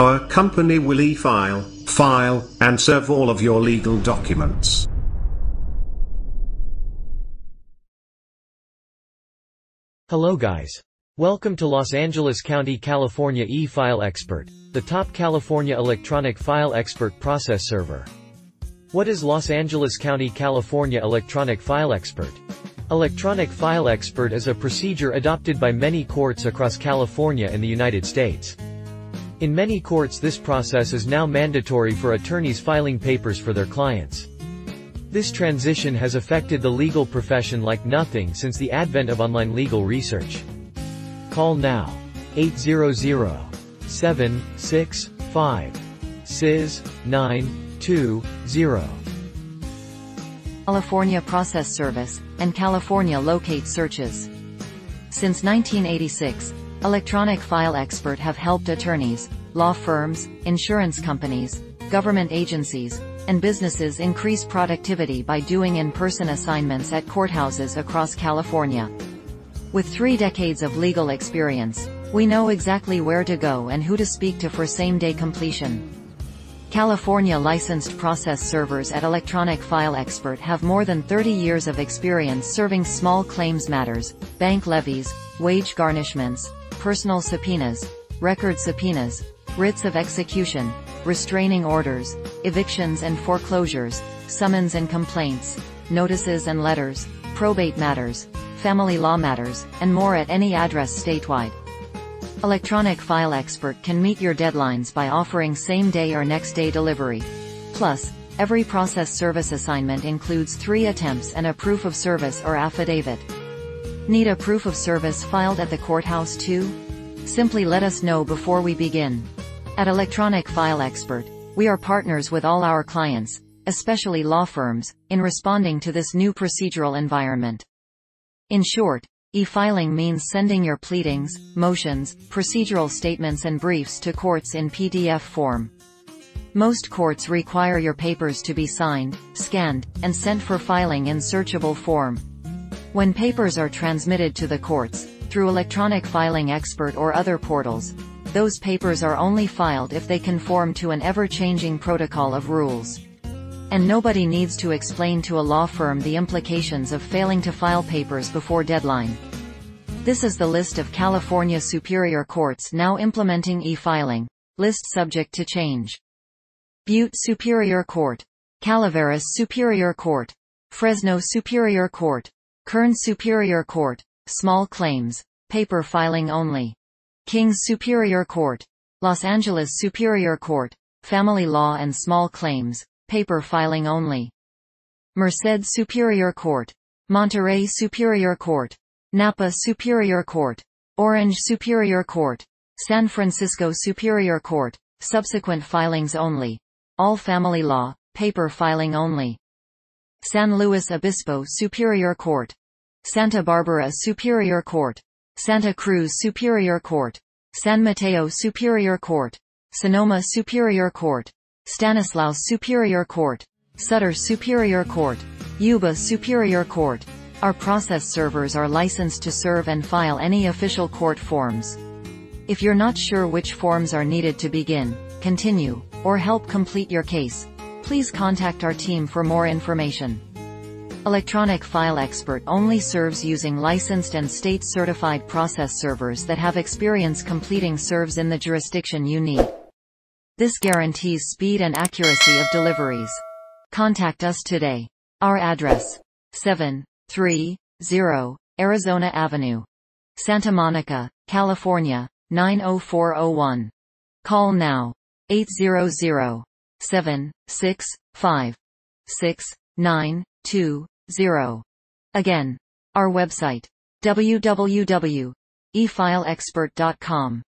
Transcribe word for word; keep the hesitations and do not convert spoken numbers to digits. Our company will e-file, file, and serve all of your legal documents. Hello guys. Welcome to Los Angeles County, California e-File Expert, the top California electronic file expert process server. What is Los Angeles County, California Electronic File Expert? Electronic File Expert is a procedure adopted by many courts across California and the United States. In many courts this process is now mandatory for attorneys filing papers for their clients. This transition has affected the legal profession like nothing since the advent of online legal research. Call now. eight hundred, seven six five, S I S nine two zero. California Process Service, and California Locate Searches. Since nineteen eighty-six, Electronic File Expert have helped attorneys, law firms, insurance companies, government agencies, and businesses increase productivity by doing in-person assignments at courthouses across California. With three decades of legal experience, we know exactly where to go and who to speak to for same-day completion. California licensed process servers at Electronic File Expert have more than thirty years of experience serving small claims matters, bank levies, wage garnishments, personal subpoenas, record subpoenas, writs of execution, restraining orders, evictions and foreclosures, summons and complaints, notices and letters, probate matters, family law matters, and more at any address statewide. Electronic File Expert can meet your deadlines by offering same-day or next-day delivery. Plus, every process service assignment includes three attempts and a proof of service or affidavit. Need a proof of service filed at the courthouse too? Simply let us know before we begin. At Electronic File Expert, we are partners with all our clients, especially law firms, in responding to this new procedural environment. In short, e-filing means sending your pleadings, motions, procedural statements and briefs to courts in P D F form. Most courts require your papers to be signed, scanned, and sent for filing in searchable form. When papers are transmitted to the courts, through Electronic Filing Expert or other portals, those papers are only filed if they conform to an ever-changing protocol of rules. And nobody needs to explain to a law firm the implications of failing to file papers before deadline. This is the list of California Superior Courts now implementing e-filing, list subject to change. Butte Superior Court, Calaveras Superior Court, Fresno Superior Court, Kern Superior Court, Small Claims, Paper Filing Only. Kings Superior Court, Los Angeles Superior Court, Family Law and Small Claims, Paper Filing Only. Merced Superior Court, Monterey Superior Court, Napa Superior Court, Orange Superior Court, San Francisco Superior Court, Subsequent Filings Only. All Family Law, Paper Filing Only. San Luis Obispo Superior Court, Santa Barbara Superior Court, Santa Cruz Superior Court, San Mateo Superior Court, Sonoma Superior Court, Stanislaus Superior Court, Sutter Superior Court, Yuba Superior Court. Our process servers are licensed to serve and file any official court forms. If you're not sure which forms are needed to begin, continue, or help complete your case, please contact our team for more information. Electronic File Expert only serves using licensed and state-certified process servers that have experience completing serves in the jurisdiction you need. This guarantees speed and accuracy of deliveries. Contact us today. Our address: seven thirty Arizona Avenue, Santa Monica, California, nine oh four oh one. Call now. eight hundred, seven six five, six nine two zero. Again, our website, w w w dot e file expert dot com.